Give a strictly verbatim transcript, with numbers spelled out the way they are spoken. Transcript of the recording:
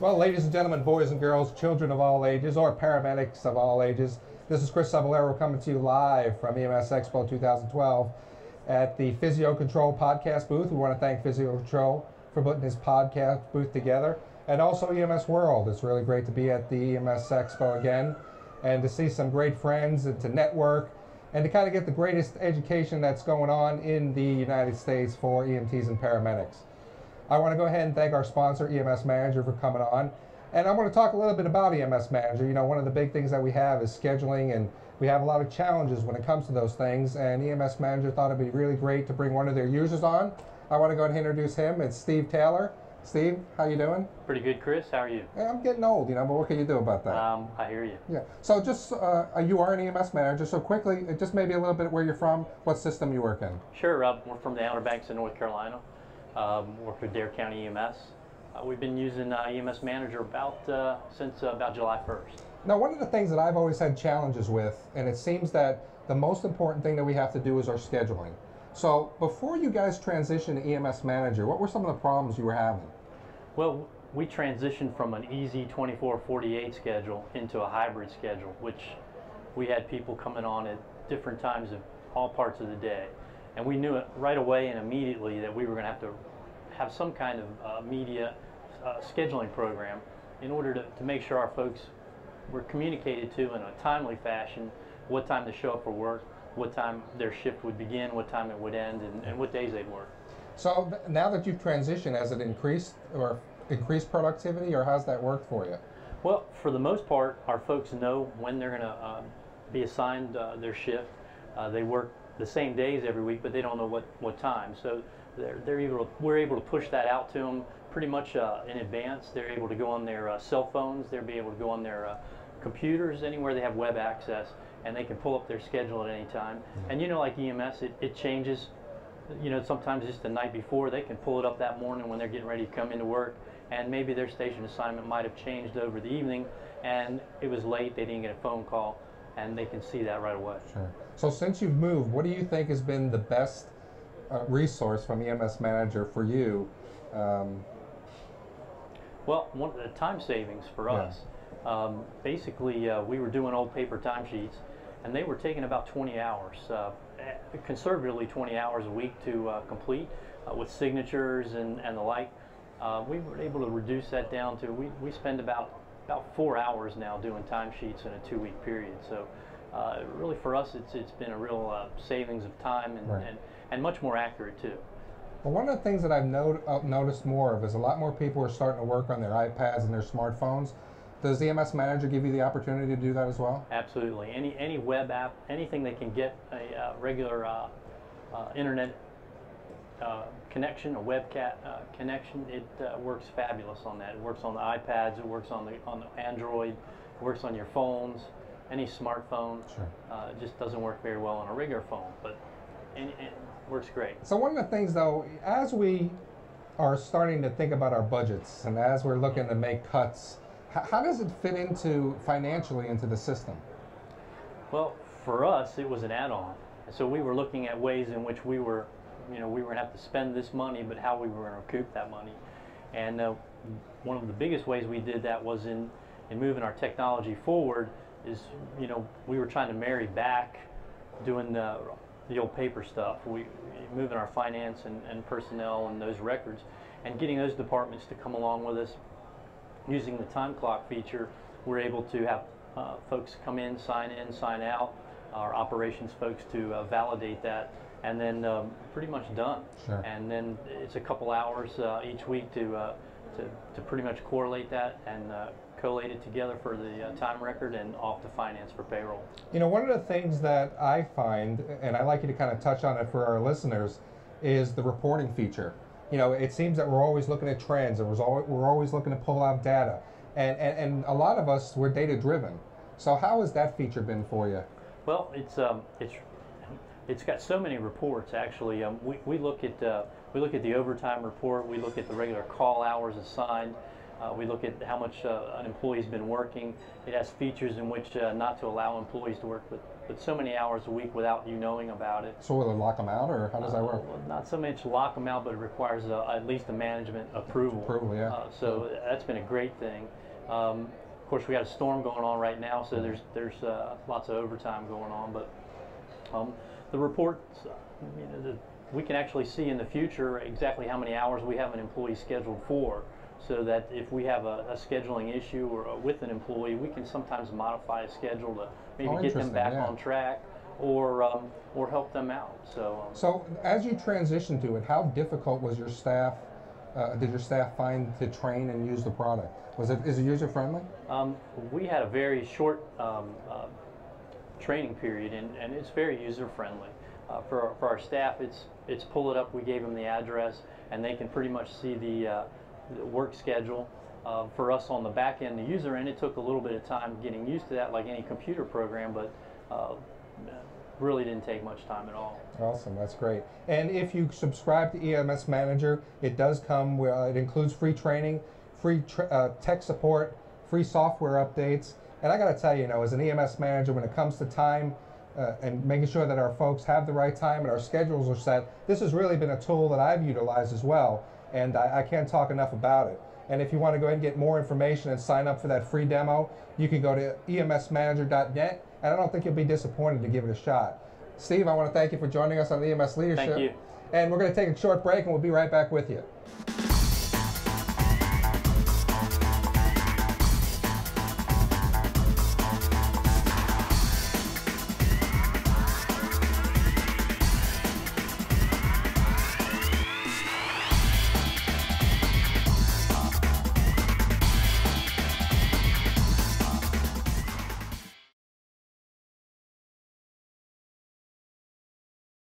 Well, ladies and gentlemen, boys and girls, children of all ages, or paramedics of all ages, this is Chris Cebollero coming to you live from E M S Expo twenty twelve at the Physio Control podcast booth. We want to thank Physio Control for putting this podcast booth together, and also E M S World. It's really great to be at the E M S Expo again and to see some great friends and to network and to kind of get the greatest education that's going on in the United States for E M Ts and paramedics. I want to go ahead and thank our sponsor, E M S Manager, for coming on. And I want to talk a little bit about E M S Manager. You know, one of the big things that we have is scheduling, and we have a lot of challenges when it comes to those things. And E M S Manager thought it'd be really great to bring one of their users on. I want to go ahead and introduce him. It's Steve Taylor. Steve, how you doing? Pretty good, Chris. How are you? Yeah, I'm getting old, you know, but what can you do about that? Um, I hear you. Yeah. So just, uh, you are an E M S manager, so quickly, just maybe a little bit where you're from, what system you work in. Sure, Rob. We're from the Outer Banks of North Carolina. Um, work for Dare County E M S. Uh, we've been using uh, E M S Manager about uh, since uh, about July first. Now, one of the things that I've always had challenges with, and it seems that the most important thing that we have to do is our scheduling. So before you guys transitioned to E M S Manager, what were some of the problems you were having? Well, we transitioned from an easy twenty-four forty-eight schedule into a hybrid schedule, which we had people coming on at different times of all parts of the day. And we knew it right away and immediately that we were going to have to have some kind of uh, media uh, scheduling program in order to, to make sure our folks were communicated to in a timely fashion, what time to show up for work, what time their shift would begin, what time it would end, and, and what days they'd work. So th now that you've transitioned, has it increased or increased productivity, or how's that worked for you? Well, for the most part, our folks know when they're going to uh, be assigned uh, their shift. Uh, they work the same days every week, but they don't know what, what time. So they're, they're able to, we're able to push that out to them pretty much uh, in advance. They're able to go on their uh, cell phones, they'll be able to go on their uh, computers, anywhere they have web access, and they can pull up their schedule at any time. And you know, like E M S, it, it changes. You know, sometimes just the night before, they can pull it up that morning when they're getting ready to come into work, and maybe their station assignment might have changed over the evening, and it was late, they didn't get a phone call, and they can see that right away. Sure. So since you've moved, what do you think has been the best uh, resource from E M S Manager for you? Um, well, one of the time savings for yeah. us. Um, basically, uh, we were doing old paper timesheets, and they were taking about twenty hours, uh, conservatively twenty hours a week to uh, complete uh, with signatures and, and the like. Uh, we were able to reduce that down to, we, we spend about about four hours now doing timesheets in a two-week period. So uh, really for us, it's it's been a real uh, savings of time, and, right. and, and much more accurate too. Well, one of the things that I've no uh, noticed more of is a lot more people are starting to work on their iPads and their smartphones. Does E M S Manager give you the opportunity to do that as well? Absolutely. Any, any web app, anything they can get a uh, regular uh, uh, internet Uh, connection, a webcat uh, connection, it uh, works fabulous on that. It works on the iPads, it works on the on the Android, it works on your phones, any smartphone. Sure. Uh, it just doesn't work very well on a regular phone, but it, it works great. So one of the things though, as we are starting to think about our budgets and as we're looking to make cuts, how, how does it fit into financially into the system? Well, for us, it was an add-on. So we were looking at ways in which we were You know, we were going to have to spend this money, but how we were going to recoup that money. And uh, one of the biggest ways we did that was in, in moving our technology forward is, you know, we were trying to marry back doing the, the old paper stuff. We moving our finance and, and personnel and those records and getting those departments to come along with us. Using the time clock feature, we're able to have uh, folks come in, sign in, sign out, our operations folks to uh, validate that. And then um, pretty much done. Sure. And then it's a couple hours uh, each week to, uh, to to pretty much correlate that and uh, collate it together for the uh, time record and off to finance for payroll. You know, one of the things that I find, and I'd like you to kind of touch on it for our listeners, is the reporting feature. You know, it seems that we're always looking at trends, and we're always looking to pull out data. And, and, and a lot of us, we're data-driven. So how has that feature been for you? Well, it's um, it's... It's got so many reports. Actually, um, we we look at uh, we look at the overtime report. We look at the regular call hours assigned. Uh, we look at how much uh, an employee's been working. It has features in which uh, not to allow employees to work with but so many hours a week without you knowing about it. So will it lock them out, or how does uh, that work? Well, not so much lock them out, but it requires a, at least a management approval. Approval, yeah. Uh, so yeah. that's been a great thing. Um, of course, we got a storm going on right now, so there's there's uh, lots of overtime going on. But um, the reports, you know, the, we can actually see in the future exactly how many hours we have an employee scheduled for, so that if we have a, a scheduling issue or a, with an employee, we can sometimes modify a schedule to maybe oh, get them back yeah. on track or um, or help them out. So, um, so as you transitioned to it, how difficult was your staff? Uh, did your staff find to train and use the product? Was it is it user friendly? Um, we had a very short um, uh, training period, and, and it's very user friendly. Uh, for, our, for our staff, it's it's pull it up. We gave them the address, and they can pretty much see the, uh, the work schedule. Uh, for us on the back end, the user end, it took a little bit of time getting used to that, like any computer program, but uh, really didn't take much time at all. Awesome, that's great. And if you subscribe to E M S Manager, it does come. Well, it includes free training, free tra uh, tech support, free software updates. And I got to tell you, you know, as an E M S manager, when it comes to time. Uh, and making sure that our folks have the right time and our schedules are set. This has really been a tool that I've utilized as well, and I, I can't talk enough about it. And if you want to go ahead and get more information and sign up for that free demo, you can go to E M S manager dot net, and I don't think you'll be disappointed to give it a shot. Steve, I want to thank you for joining us on E M S Leadership. Thank you. And we're going to take a short break, and we'll be right back with you.